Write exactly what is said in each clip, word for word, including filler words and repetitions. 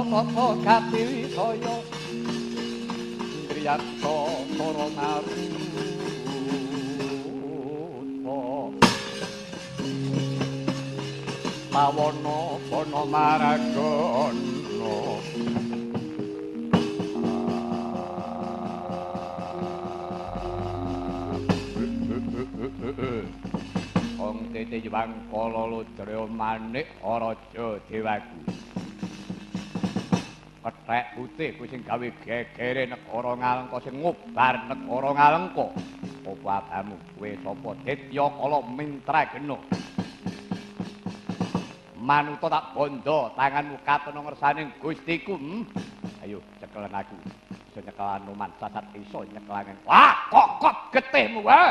Kata Katiwisaya Indriyarta Paranaruta Pawana Pana Maragana Ong Titi Bangkala Ludra Manik Araja Dewaku Kethek putih kuwi sing gawe gegere negara Ngalengka sing ngubar negara Ngalengka. Apa abamu kowe sapa Ditya Kala Mintragena? Manuta tak bondo tanganmu katena ngersaning Gustiku. Hmm? Ayo cekelen aku. Iso nyekelan Numan sasat iso nyekelan. Wah, kokot getihmu wae.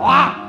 Wah!